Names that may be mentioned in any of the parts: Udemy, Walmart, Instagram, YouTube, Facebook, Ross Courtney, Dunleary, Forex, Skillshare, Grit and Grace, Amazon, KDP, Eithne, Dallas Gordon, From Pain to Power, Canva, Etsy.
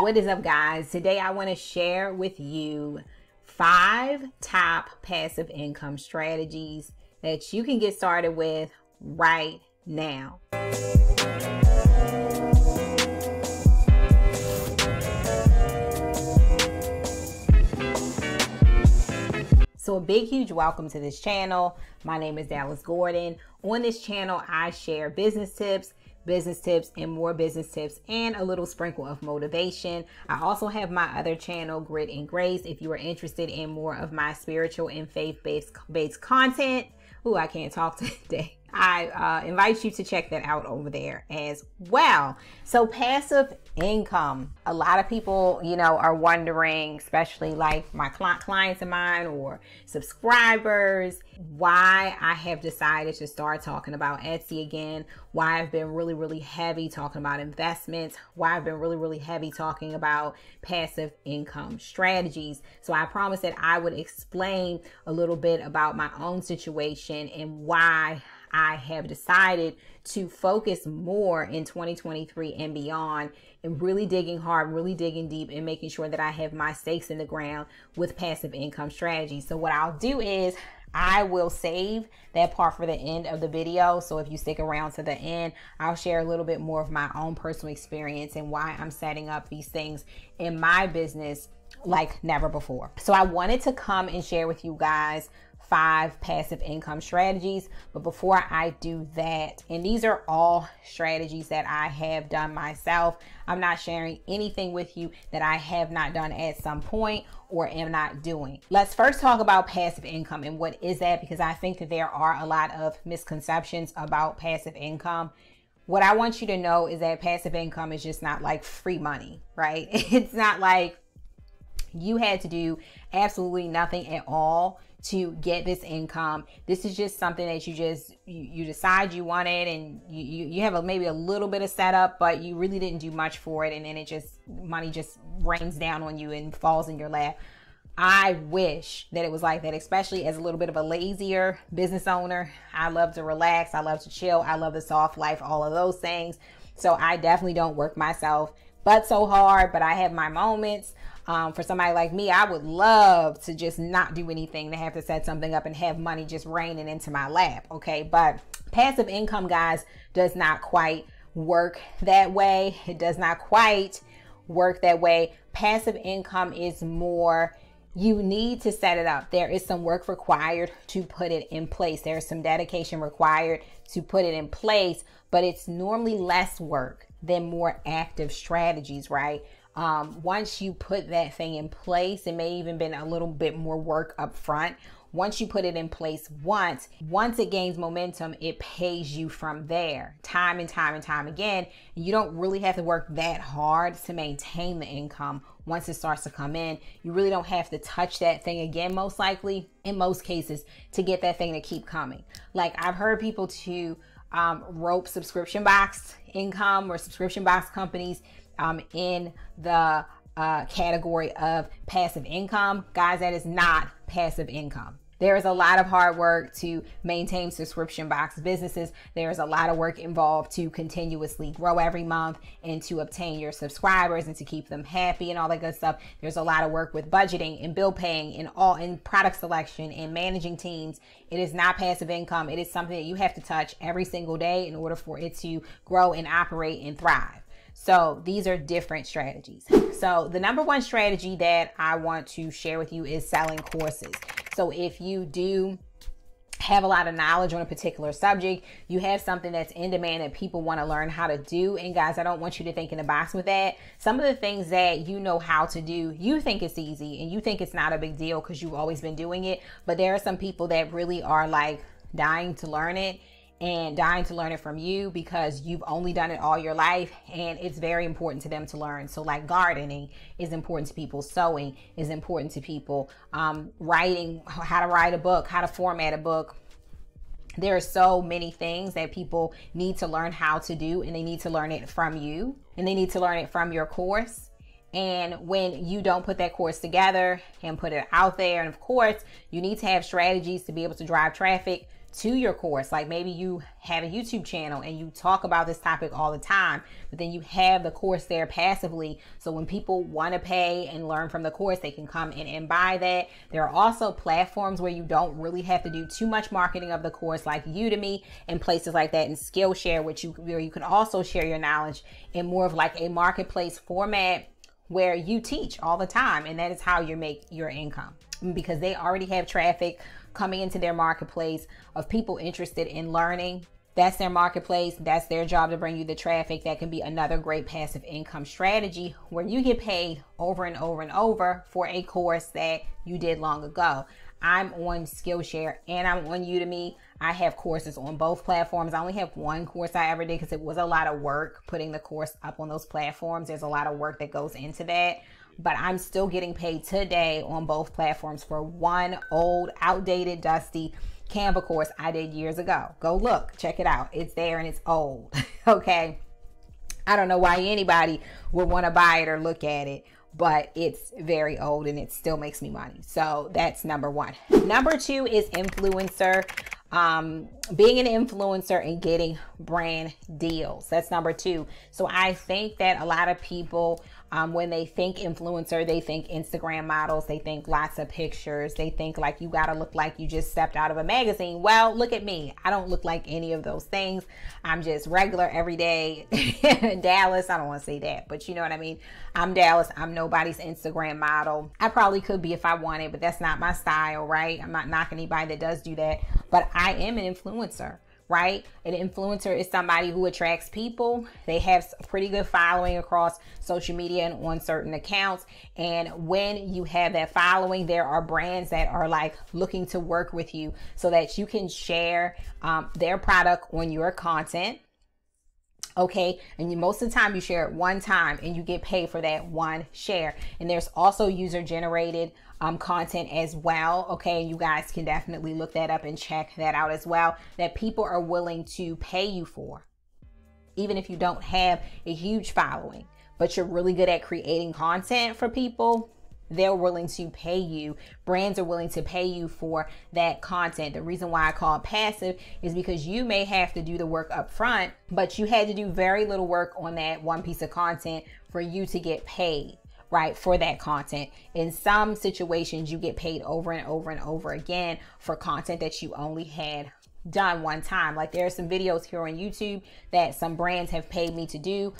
What is up, guys? Today I want to share with you 5 top passive income strategies that you can get started with right now. So a big, huge welcome to this channel. My name is Dallas Gordon. On this channel, I share business tips and more business tips and a little sprinkle of motivation. I also have my other channel, Grit and Grace, if you are interested in more of my spiritual and faith-based content. Ooh, I can't talk today. I invite you to check that out over there as well. So passive income. A lot of people, you know, are wondering, especially like my clients of mine or subscribers, why I have decided to start talking about Etsy again, why I've been really, really heavy talking about investments, why I've been really, really heavy talking about passive income strategies. So I promised that I would explain a little bit about my own situation and why I have decided to focus more in 2023 and beyond, and really digging hard, really digging deep, and making sure that I have my stakes in the ground with passive income strategies. So what I'll do is I will save that part for the end of the video. So if you stick around to the end, I'll share a little bit more of my own personal experience and why I'm setting up these things in my business like never before. So I wanted to come and share with you guys 5 passive income strategies. But before I do that, and these are all strategies that I have done myself, I'm not sharing anything with you that I have not done at some point or am not doing. Let's first talk about passive income and what is that, because I think that there are a lot of misconceptions about passive income. What I want you to know is that passive income is just not like free money, right? It's not like you had to do absolutely nothing at all to get this income. This is just something that you just, you decide you want it, and you have maybe a little bit of setup, but you really didn't do much for it. And then it just, money just rains down on you and falls in your lap. I wish that it was like that, especially as a little bit of a lazier business owner. I love to relax. I love to chill. I love the soft life, all of those things. So I definitely don't work myself but so hard, but I have my moments. For somebody like me, I would love to just not do anything, to have to set something up and have money just raining into my lap, okay? But passive income, guys, does not quite work that way. It does not quite work that way. Passive income is more, you need to set it up. There is some work required to put it in place. There is some dedication required to put it in place, but it's normally less work than more active strategies, right? Once you put that thing in place, it may even been a little bit more work up front. Once you put it in place once it gains momentum, it pays you from there time and time and time again. You don't really have to work that hard to maintain the income. Once it starts to come in, you really don't have to touch that thing again, most likely, in most cases, to get that thing to keep coming. Like, I've heard people to rope subscription box income or subscription box companies in the category of passive income. Guys, that is not passive income. There is a lot of hard work to maintain subscription box businesses. There is a lot of work involved to continuously grow every month and to obtain your subscribers and to keep them happy and all that good stuff. There's a lot of work with budgeting and bill paying and all in product selection and managing teams. It is not passive income. It is something that you have to touch every single day in order for it to grow and operate and thrive. So these are different strategies. So the number one strategy that I want to share with you is selling courses. So if you do have a lot of knowledge on a particular subject, you have something that's in demand that people want to learn how to do. And guys, I don't want you to think in the box with that. Some of the things that you know how to do, you think it's easy and you think it's not a big deal because you've always been doing it. But there are some people that really are like dying to learn it, and dying to learn it from you because you've only done it all your life, and it's very important to them to learn. So like gardening is important to people, sewing is important to people, writing, how to write a book, how to format a book. There are so many things that people need to learn how to do, and they need to learn it from you, and they need to learn it from your course. And when you don't put that course together and put it out there, and of course you need to have strategies to be able to drive traffic to your course. Like maybe you have a YouTube channel and you talk about this topic all the time, but then you have the course there passively. So when people want to pay and learn from the course, they can come in and buy that. There are also platforms where you don't really have to do too much marketing of the course, like Udemy and places like that, and Skillshare, where you can also share your knowledge in more of like a marketplace format where you teach all the time. And that is how you make your income, because they already have traffic coming into their marketplace of people interested in learning. That's their marketplace. That's their job to bring you the traffic. That can be another great passive income strategy where you get paid over and over and over for a course that you did long ago. I'm on Skillshare and I'm on Udemy. I have courses on both platforms. I only have one course I ever did because it was a lot of work putting the course up on those platforms. There's a lot of work that goes into that. But I'm still getting paid today on both platforms for one old, outdated, dusty Canva course I did years ago. Go look, check it out. It's there and it's old, okay? I don't know why anybody would want to buy it or look at it, but it's very old and it still makes me money. So that's number one. Number two is influencer. Being an influencer and getting brand deals. That's number two. So I think that a lot of people, when they think influencer, they think Instagram models, they think lots of pictures, they think like you gotta look like you just stepped out of a magazine. Well, look at me. I don't look like any of those things. I'm just regular, everyday Dallas. I don't want to say that, but you know what I mean? I'm Dallas. I'm nobody's Instagram model. I probably could be if I wanted, but that's not my style, right? I'm not knocking anybody that does do that, but I am an influencer, right? An influencer is somebody who attracts people. They have a pretty good following across social media and on certain accounts. And when you have that following, there are brands that are like looking to work with you so that you can share their product on your content. Okay, and most of the time you share it one time and you get paid for that one share. And there's also user generated content as well. Okay, and you guys can definitely look that up and check that out as well, that people are willing to pay you for, even if you don't have a huge following, but you're really good at creating content for people. They're willing to pay you. Brands are willing to pay you for that content. The reason why I call it passive is because you may have to do the work up front, but you had to do very little work on that one piece of content for you to get paid, right, for that content. In some situations, you get paid over and over and over again for content that you only had done one time. Like there are some videos here on YouTube that some brands have paid me to do.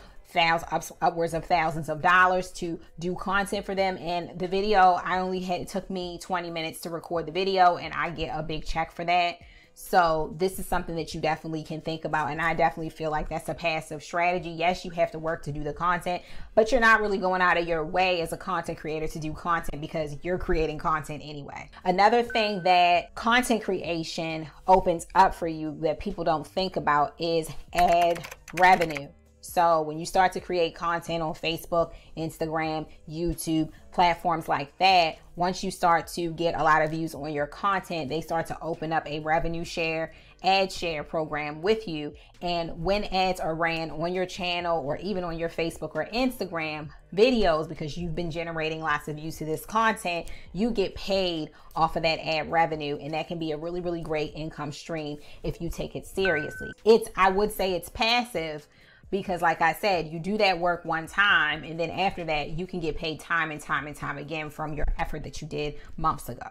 Upwards of thousands of dollars to do content for them, and the video it took me 20 minutes to record the video, and I get a big check for that. So this is something that you definitely can think about, and I definitely feel like that's a passive strategy. Yes, you have to work to do the content, but you're not really going out of your way as a content creator to do content because you're creating content anyway. Another thing that content creation opens up for you that people don't think about is ad revenue. So when you start to create content on Facebook, Instagram, YouTube, platforms like that, once you start to get a lot of views on your content, they start to open up a revenue share, ad share program with you. And when ads are ran on your channel or even on your Facebook or Instagram videos, because you've been generating lots of views to this content, you get paid off of that ad revenue. And that can be a really, really great income stream if you take it seriously. I would say it's passive, because like I said, you do that work one time, and then after that, you can get paid time and time and time again from your effort that you did months ago.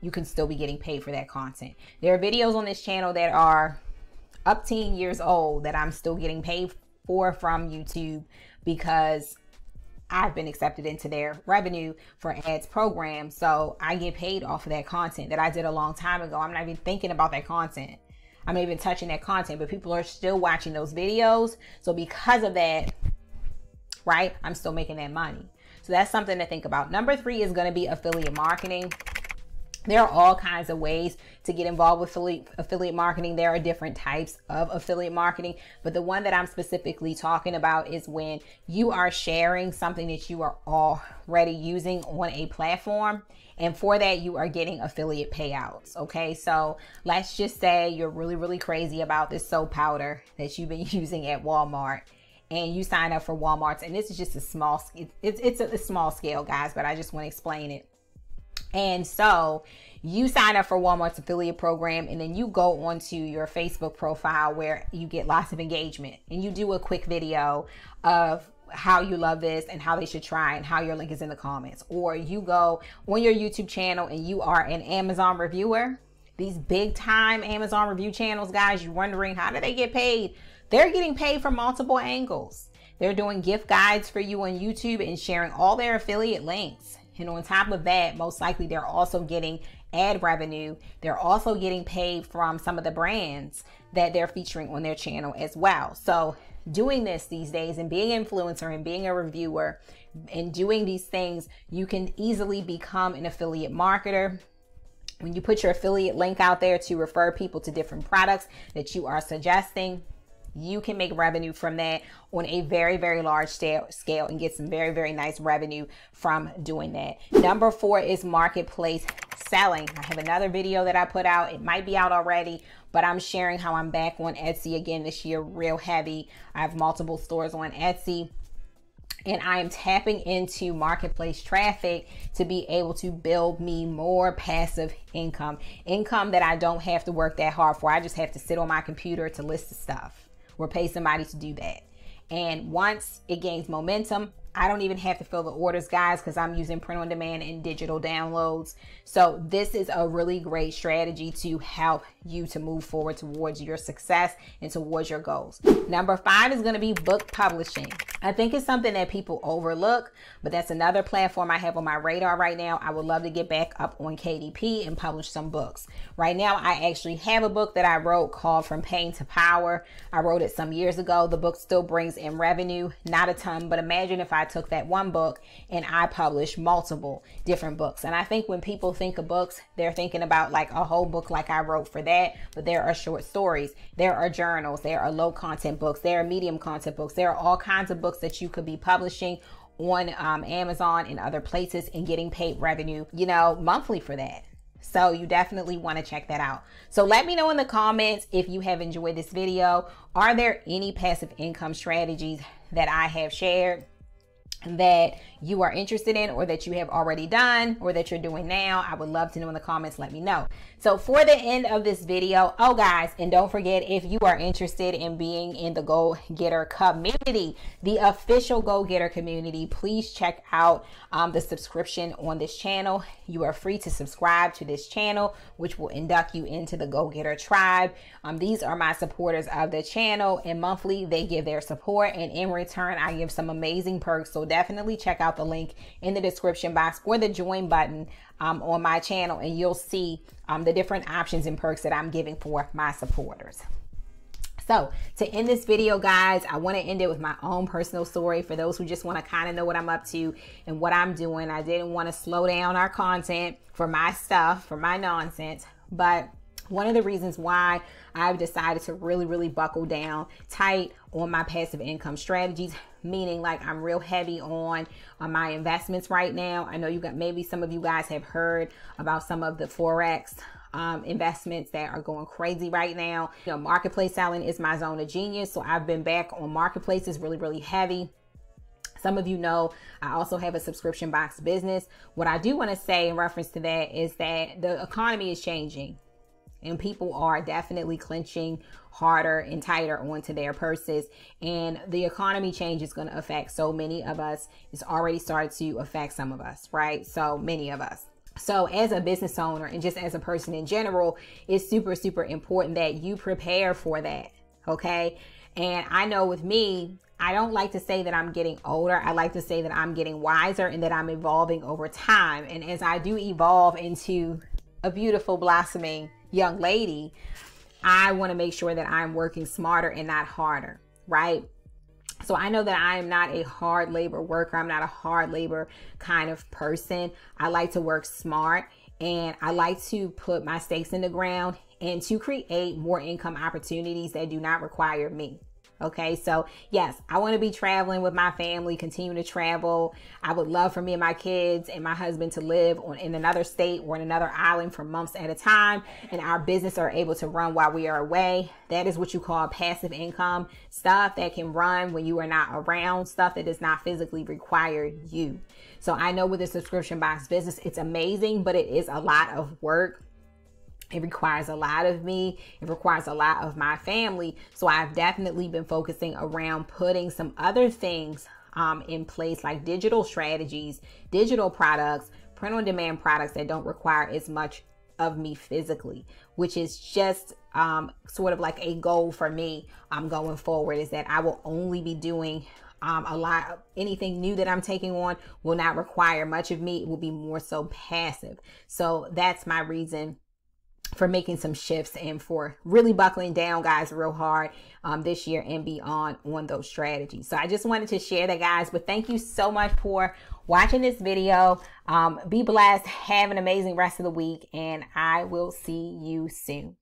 You can still be getting paid for that content. There are videos on this channel that are up to 10 years old that I'm still getting paid for from YouTube because I've been accepted into their revenue for ads program. So I get paid off of that content that I did a long time ago. I'm not even thinking about that content. I'm not even touching that content, but people are still watching those videos. So because of that, right, I'm still making that money. So that's something to think about. Number three is going to be affiliate marketing. There are all kinds of ways to get involved with affiliate marketing. There are different types of affiliate marketing, but the one that I'm specifically talking about is when you are sharing something that you are already using on a platform. And for that, you are getting affiliate payouts, okay? So let's just say you're really, really crazy about this soap powder that you've been using at Walmart, and you sign up for Walmart's, and this is just a small, it's a small scale, guys, but I just want to explain it. And so you sign up for Walmart's affiliate program, and then you go onto your Facebook profile where you get lots of engagement, and you do a quick video of how you love this and how they should try and how your link is in the comments. Or you go on your YouTube channel and you are an Amazon reviewer. These big time Amazon review channels, guys, you're wondering, how do they get paid? They're getting paid from multiple angles. They're doing gift guides for you on YouTube and sharing all their affiliate links. And on top of that, most likely they're also getting ad revenue. They're also getting paid from some of the brands that they're featuring on their channel as well. So doing this these days and being an influencer and being a reviewer and doing these things, you can easily become an affiliate marketer. When you put your affiliate link out there to refer people to different products that you are suggesting, you can make revenue from that on a very, very large scale and get some very, very nice revenue from doing that. Number 4 is marketplace selling. I have another video that I put out. It might be out already, but I'm sharing how I'm back on Etsy again this year, real heavy. I have multiple stores on Etsy, and I am tapping into marketplace traffic to be able to build me more passive income that I don't have to work that hard for. I just have to sit on my computer to list the stuff or pay somebody to do that. And once it gains momentum, I don't even have to fill the orders, guys, because I'm using print on demand and digital downloads. So this is a really great strategy to help you to move forward towards your success and towards your goals. Number 5 is going to be book publishing. I think it's something that people overlook, but that's another platform I have on my radar right now. I would love to get back up on KDP and publish some books. Right now, I actually have a book that I wrote called From Pain to Power. I wrote it some years ago. The book still brings in revenue, not a ton, but imagine if I took that one book and I published multiple different books. And I think when people think of books, they're thinking about like a whole book like I wrote for that, but there are short stories, there are journals, there are low content books, there are medium content books, there are all kinds of books that you could be publishing on Amazon and other places and getting paid revenue, you know, monthly for that. So you definitely want to check that out. So let me know in the comments if you have enjoyed this video. Are there any passive income strategies that I have shared that you are interested in, or that you have already done, or that you're doing now? I would love to know in the comments. Let me know. So for the end of this video, oh guys, and don't forget, if you are interested in being in the Go Getter community, the official Go Getter community, please check out the subscription on this channel. You are free to subscribe to this channel, which will induct you into the Go Getter tribe. These are my supporters of the channel, and monthly they give their support, and in return I give some amazing perks. So definitely check out the link in the description box or the join button on my channel, and you'll see the different options and perks that I'm giving for my supporters. So to end this video, guys, I want to end it with my own personal story for those who just want to kind of know what I'm up to and what I'm doing. I didn't want to slow down our content for my stuff, for my nonsense, but one of the reasons why I've decided to really, really buckle down tight on my passive income strategies, meaning like I'm real heavy on my investments right now. I know you got, maybe some of you guys have heard about some of the Forex investments that are going crazy right now. You know, marketplace selling is my zone of genius. So I've been back on marketplaces really, really heavy. Some of you know I also have a subscription box business. What I do want to say in reference to that is that the economy is changing, and people are definitely clenching harder and tighter onto their purses, and the economy change is going to affect so many of us. It's already started to affect some of us, right? So many of us. So as a business owner and just as a person in general, it's super, super important that you prepare for that, okay? And I know with me, I don't like to say that I'm getting older. I like to say that I'm getting wiser and that I'm evolving over time. And as I do evolve into a beautiful, blossoming young lady, I want to make sure that I'm working smarter and not harder, right? So I know that I am not a hard labor worker. I'm not a hard labor kind of person. I like to work smart, and I like to put my stakes in the ground and to create more income opportunities that do not require me. Okay, so yes, I want to be traveling with my family, continue to travel. I would love for me and my kids and my husband to live in another state or in another island for months at a time, and our business are able to run while we are away. That is what you call passive income, stuff that can run when you are not around, stuff that does not physically require you. So I know with the subscription box business, it's amazing, but it is a lot of work. It requires a lot of me. It requires a lot of my family. So I've definitely been focusing around putting some other things in place, like digital strategies, digital products, print on demand products that don't require as much of me physically, which is just sort of like a goal for me going forward, is that I will only be doing anything new that I'm taking on will not require much of me. It will be more so passive. So that's my reason for making some shifts and for really buckling down, guys, real hard this year and beyond on those strategies. So I just wanted to share that, guys, but thank you so much for watching this video. Be blessed. Have an amazing rest of the week, and I will see you soon.